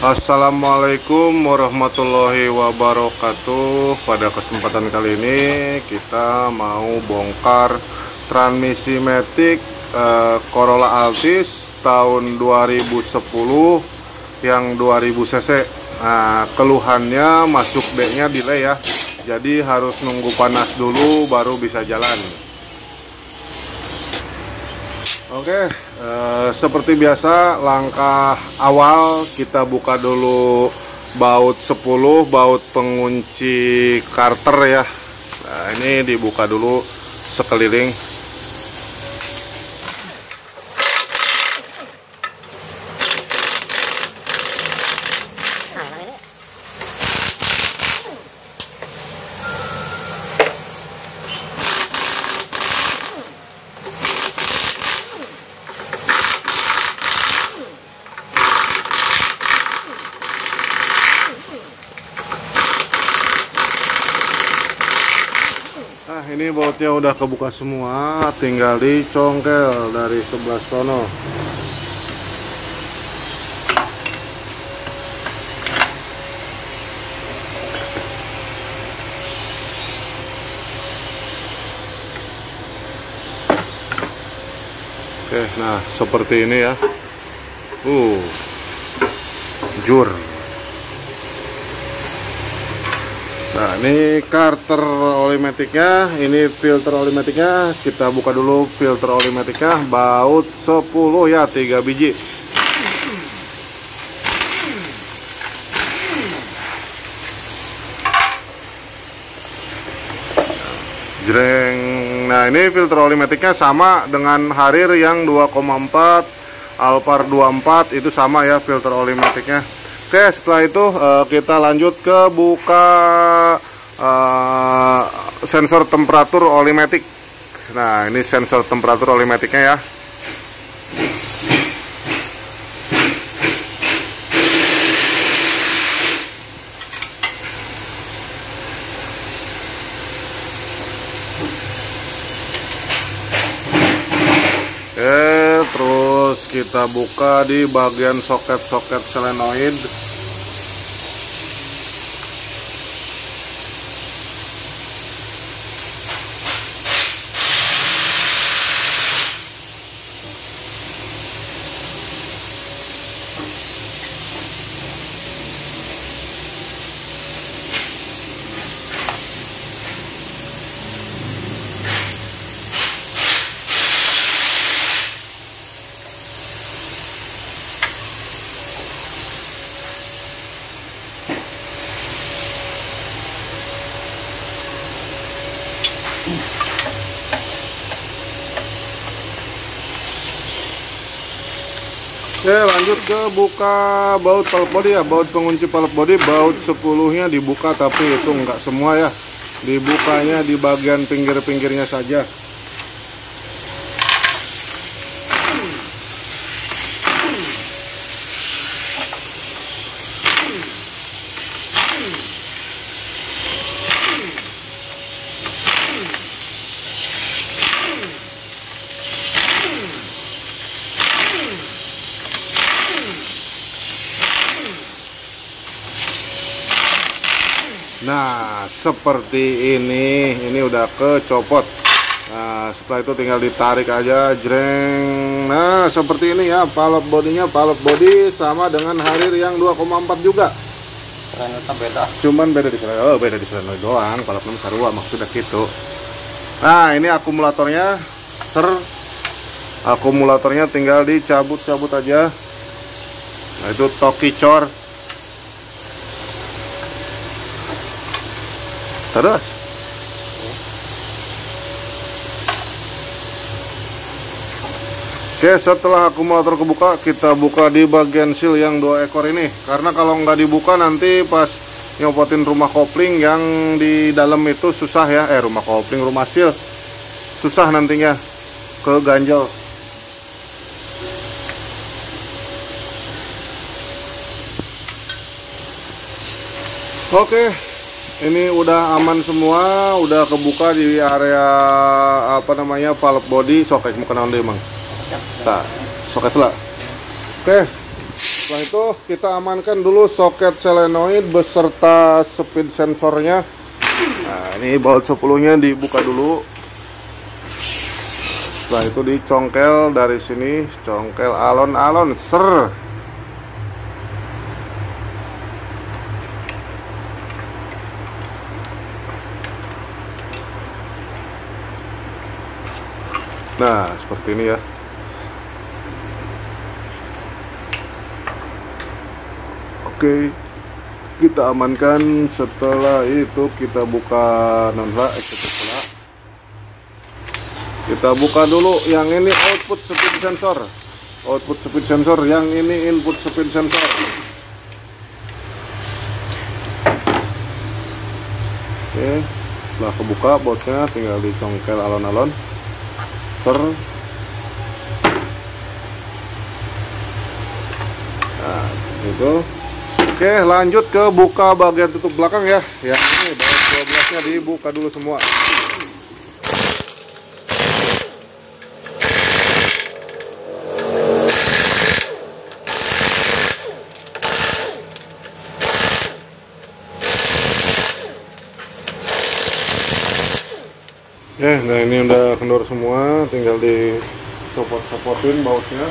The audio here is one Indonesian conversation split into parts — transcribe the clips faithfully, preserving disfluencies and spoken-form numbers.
Assalamualaikum warahmatullahi wabarakatuh. Pada kesempatan kali ini kita mau bongkar transmisi matic eh, Corolla Altis tahun dua ribu sepuluh yang dua ribu cc. Nah, keluhannya masuk deknya delay ya, jadi harus nunggu panas dulu baru bisa jalan. Oke, eh, seperti biasa langkah awal kita buka dulu baut sepuluh, baut pengunci karter ya. Nah, ini dibuka dulu sekeliling. Nah, ini bautnya udah kebuka semua, tinggal dicongkel dari sebelah sono. Oke, nah seperti ini ya. Uh, jur. Nah, ini karter oli maticnya, ini filter oli maticnya. Kita buka dulu filter oli maticnya, baut sepuluh ya, tiga biji. Jreng. Nah, ini filter oli maticnya sama dengan Harir yang dua koma empat, Alpar dua puluh empat, itu sama ya filter oli maticnya. Oke, setelah itu uh, kita lanjut ke buka uh, sensor temperatur oli matic. Nah, ini sensor temperatur oli maticnya ya. Oke, terus kita buka di bagian soket-soket solenoid. Oke, lanjut ke buka baut valve body ya, baut pengunci valve body. Baut sepuluhnya dibuka, tapi itu enggak semua ya, dibukanya di bagian pinggir-pinggirnya saja. Nah, seperti ini, ini udah kecopot. Nah, setelah itu tinggal ditarik aja, jreng. Nah, seperti ini ya, valve bodinya, valve body sama dengan Harir yang dua koma empat juga. Ternyata beda. Cuman beda di selenoid, oh, beda di selenoid doang, valve enam sarua maksudnya gitu. Nah, ini akumulatornya, ser akumulatornya tinggal dicabut-cabut aja. Nah, itu toki cor. Terus oke, setelah akumulator kebuka, kita buka di bagian seal yang dua ekor ini, karena kalau nggak dibuka nanti pas nyopotin rumah kopling yang di dalam itu susah ya, eh rumah kopling, rumah seal susah nantinya keganjel. Oke, ini udah aman semua, udah kebuka di area apa namanya valve body soket, mau kenal deh emang. Nah, soket lah. Oke. Setelah itu kita amankan dulu soket solenoid beserta speed sensornya. Nah, ini baut sepuluhnya dibuka dulu. Setelah itu dicongkel dari sini, congkel alon-alon, ser. Nah, seperti ini ya. Oke, kita amankan. Setelah itu kita buka nonra eksekutor. Kita buka dulu. Yang ini output speed sensor, output speed sensor. Yang ini input speed sensor. Oke, setelah kebuka bautnya tinggal dicongkel alon-alon. Ser. Nah, itu. Oke, lanjut ke buka bagian tutup belakang ya. Yang ini baut dua belasnya dibuka dulu semua. Ya, nah ini udah kendor semua, tinggal di copot-copotin bautnya.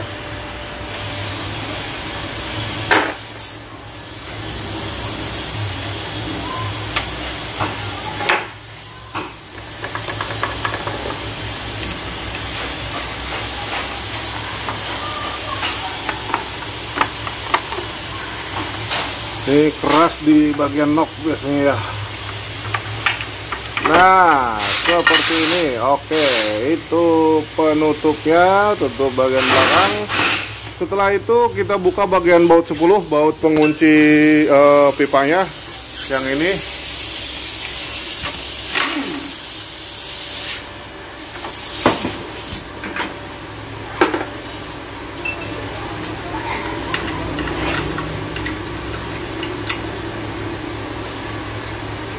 Ini keras di bagian nok biasanya ya. Nah, seperti ini. Oke, itu penutupnya, tutup bagian belakang. Setelah itu kita buka bagian baut sepuluh, baut pengunci eh, pipanya. Yang ini.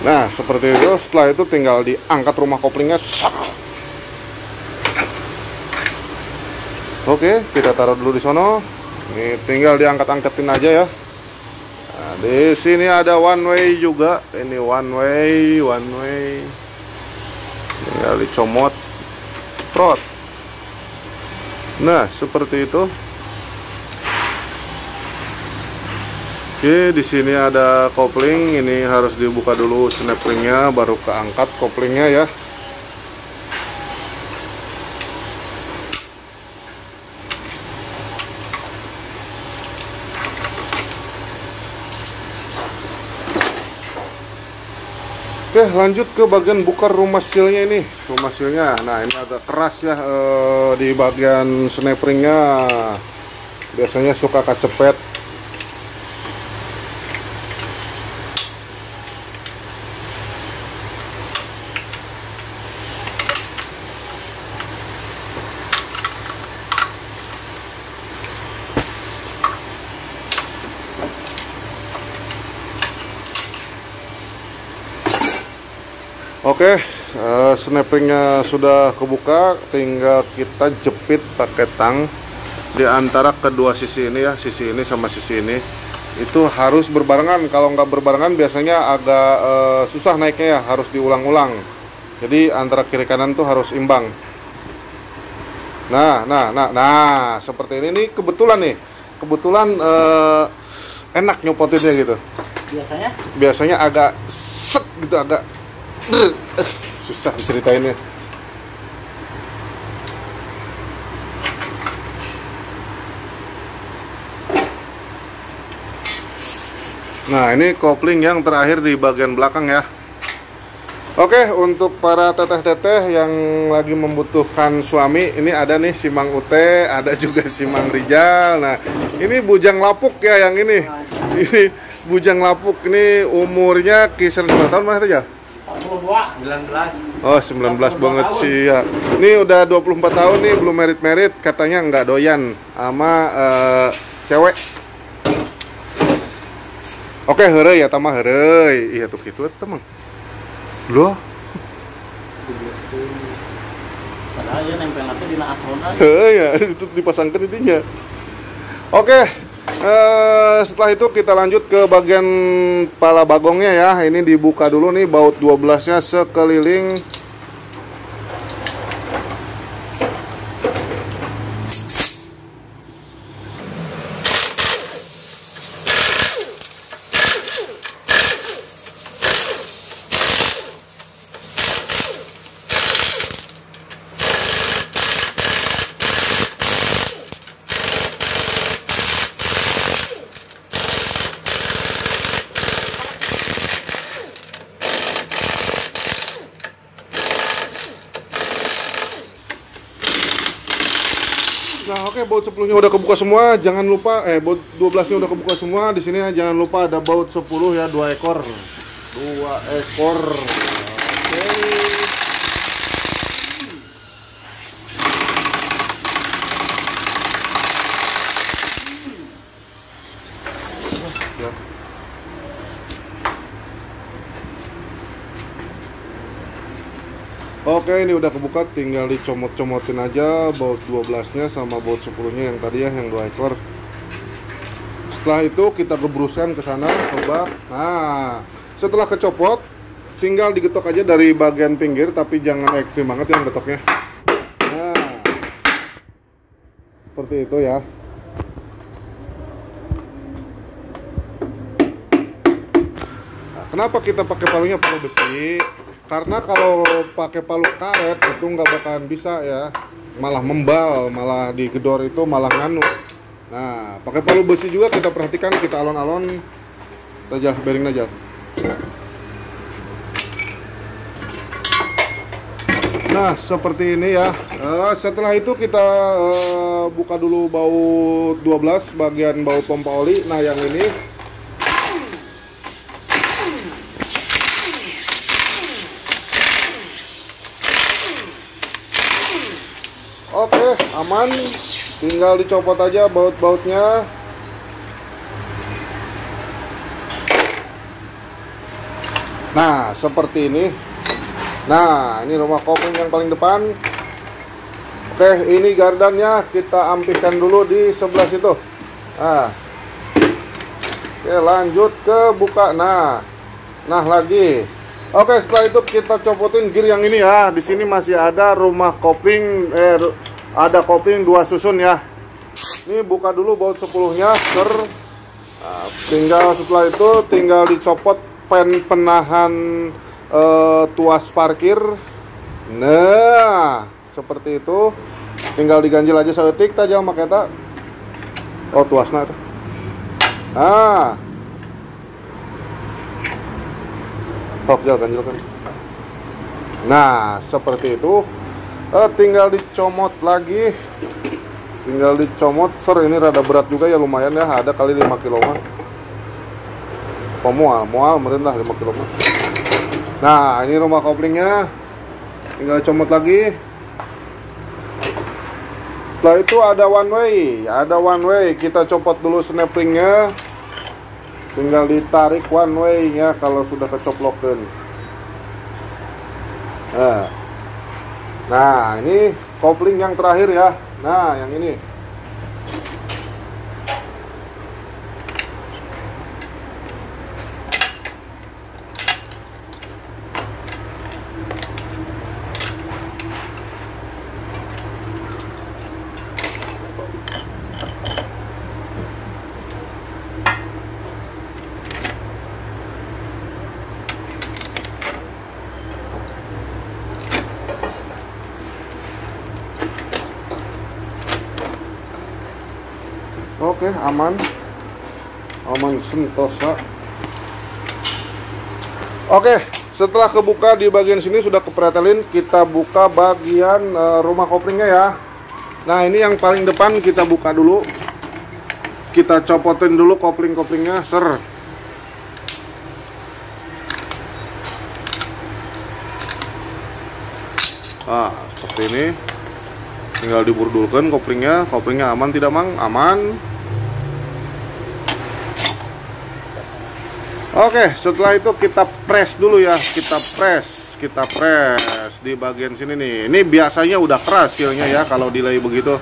Nah, seperti itu. Setelah itu tinggal diangkat rumah koplingnya. Oke, kita taruh dulu di sono. Ini tinggal diangkat-angkatin aja ya. Nah, di sini ada one way juga. Ini one way, one way. Tinggal dicomot, prot. Nah, seperti itu. Oke, di sini ada kopling. Ini harus dibuka dulu snap ringnya, baru keangkat koplingnya ya. Oke, lanjut ke bagian buka rumah sealnya ini. Rumah sealnya, nah ini agak keras ya eh, di bagian snap ringnya. Biasanya suka kecepet. Oke, uh, snappingnya sudah kebuka, tinggal kita jepit pakai tang di antara kedua sisi ini ya, sisi ini sama sisi ini. Itu harus berbarengan, kalau nggak berbarengan biasanya agak uh, susah naiknya ya, harus diulang-ulang. Jadi antara kiri kanan tuh harus imbang. Nah, nah, nah, nah, seperti ini nih kebetulan nih, kebetulan uh, enak nyopotinnya gitu. Biasanya? Biasanya agak set gitu, agak susah ceritainnya. Nah, ini kopling yang terakhir di bagian belakang ya. Oke, untuk para teteh-teteh yang lagi membutuhkan suami, ini ada nih si Mang Ute, ada juga si Mang Rijal. Nah, ini bujang lapuk ya yang ini. Ini bujang lapuk, ini umurnya kisaran berapa tahun Mas Rijal? sembilan belas. Oh, sembilan belas banget tahun. Sih ya. Ini udah dua puluh empat tahun nih, belum merit-merit. Katanya nggak doyan sama uh, cewek. Oke, heureuy ya tamah heureuy. Iya tuh gitu teman. Loh. Padahal ya nempelna teh dina asrona. Heuh ya, dipasangkeun didinya. Oke. eh, setelah itu kita lanjut ke bagian pala bagongnya ya. Ini dibuka dulu nih baut dua belas nya sekeliling. Nah, oke, baut sepuluh nya udah kebuka semua. Jangan lupa, eh, baut dua belas nya udah kebuka semua. Di sini jangan lupa ada baut sepuluh ya, dua ekor, dua ekor. Oke. Ya. Oke, ini udah kebuka, tinggal dicomot-comotin aja baut dua belas nya sama baut sepuluh nya yang tadi ya, yang dua ekor. Setelah itu kita gebruskan ke sana, coba. Nah, setelah kecopot, tinggal digetok aja dari bagian pinggir, tapi jangan ekstrim banget yang getoknya. Nah, seperti itu ya. Nah, kenapa kita pakai palunya palu besi? Karena kalau pakai palu karet itu nggak bakalan bisa ya, malah membal, malah digedor itu malah nganu. Nah, pakai palu besi juga kita perhatikan, kita alon-alon aja, bearing aja. Nah, seperti ini ya. Uh, setelah itu kita uh, buka dulu baut dua belas bagian baut pompa oli. Nah, yang ini oke, aman. Tinggal dicopot aja baut-bautnya. Nah, seperti ini. Nah, ini rumah kopling yang paling depan. Oke, ini gardannya kita ampihkan dulu di sebelah situ. Nah. Oke, lanjut ke buka. Nah. Nah, lagi. Oke, setelah itu kita copotin gear yang ini ya. Di sini masih ada rumah kopling, eh, ada kopling dua susun ya. Ini buka dulu baut sepuluh nya, ker. Nah, tinggal setelah itu tinggal dicopot pen penahan eh, tuas parkir. Nah, seperti itu. Tinggal diganjil aja saeutik ta jeung make eta. Oh, tuasna eta. Nah. Ganjil, kan? Nah, seperti itu. Eh, tinggal dicomot lagi, tinggal dicomot. Ser, ini rada berat juga ya, lumayan ya, ada kali lima kilo. Pemual, mual merendah lima kilo. Nah, ini rumah koplingnya, tinggal comot lagi. Setelah itu ada one way, ada one way. Kita copot dulu snapringnya. Tinggal ditarik one way nya kalau sudah kecoplokin. Nah. Nah, ini kopling yang terakhir ya. Nah, yang ini. Oke, aman, aman sentosa. Oke, setelah kebuka di bagian sini sudah kepretelin, kita buka bagian e, rumah koplingnya ya. Nah, ini yang paling depan kita buka dulu, kita copotin dulu kopling-koplingnya, ser. Ah, seperti ini. Tinggal diburdulkan koplingnya, koplingnya aman tidak mang, aman. Oke, setelah itu kita press dulu ya, kita press, kita press di bagian sini nih. Ini biasanya udah keras hasilnya ya kalau delay begitu.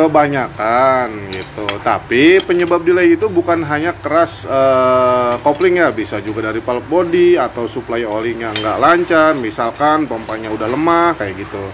kebanyakan gitu. Tapi penyebab delay itu bukan hanya keras eh, koplingnya, bisa juga dari valve body atau suplai olinya nggak lancar, misalkan pompanya udah lemah kayak gitu.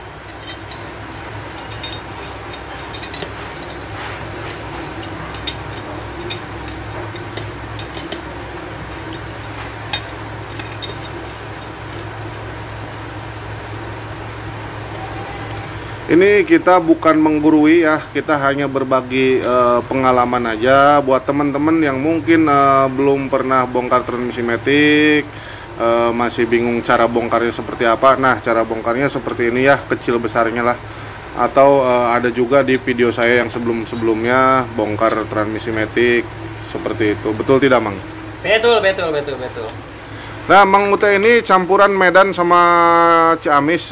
Ini kita bukan menggurui ya, kita hanya berbagi e, pengalaman aja buat teman-teman yang mungkin e, belum pernah bongkar transmisi matic, e, masih bingung cara bongkarnya seperti apa. Nah, cara bongkarnya seperti ini ya, kecil besarnya lah. Atau e, ada juga di video saya yang sebelum-sebelumnya bongkar transmisi matic seperti itu. Betul tidak, Mang? Betul, betul, betul, betul. Nah, Mang Ute ini campuran Medan sama Ciamis.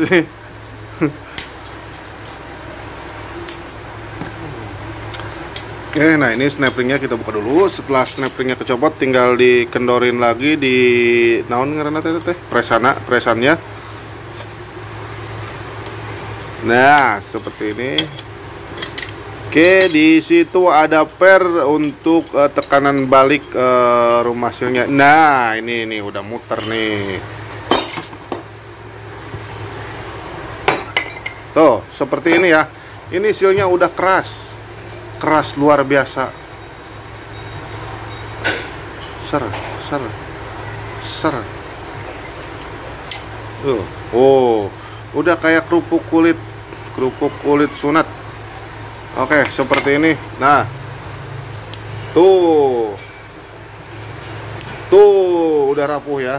Oke, nah ini snap ringnya kita buka dulu. Setelah snap ringnya kecopot, tinggal dikendorin lagi di naon ngaranna teh teh presana presannya. Nah seperti ini. Oke, di situ ada per untuk uh, tekanan balik uh, rumah silnya. Nah ini ini udah muter nih. Tuh seperti ini ya. Ini silnya udah keras. Keras luar biasa. Ser, ser, ser. Uh, oh, udah kayak kerupuk kulit, kerupuk kulit sunat. Oke, seperti ini. Nah, tuh, tuh, udah rapuh ya.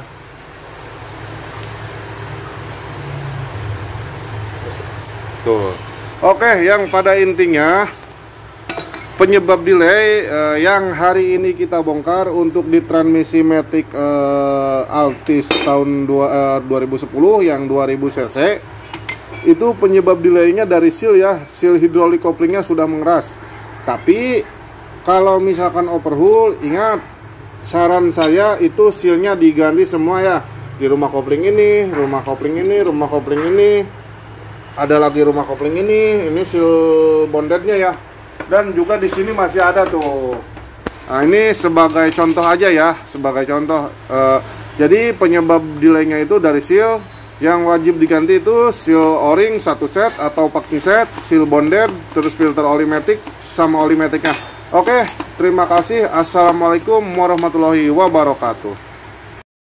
Tuh. Oke, yang pada intinya, penyebab delay eh, yang hari ini kita bongkar untuk di transmisi matic eh, Altis tahun dua, eh, dua ribu sepuluh yang dua ribu cc itu penyebab delaynya dari seal ya, seal hidrolik koplingnya sudah mengeras. Tapi kalau misalkan overhaul, ingat saran saya itu sealnya diganti semua ya, di rumah kopling ini, rumah kopling ini, rumah kopling ini, ada lagi rumah kopling ini, ini seal bondednya ya. Dan juga di sini masih ada tuh. Nah, ini sebagai contoh aja ya, sebagai contoh. E, jadi penyebab delaynya itu dari seal, yang wajib diganti itu seal o-ring satu set atau packing set, seal bonded, terus filter oli matic sama oli maticnya. Oke, terima kasih. Assalamualaikum warahmatullahi wabarakatuh.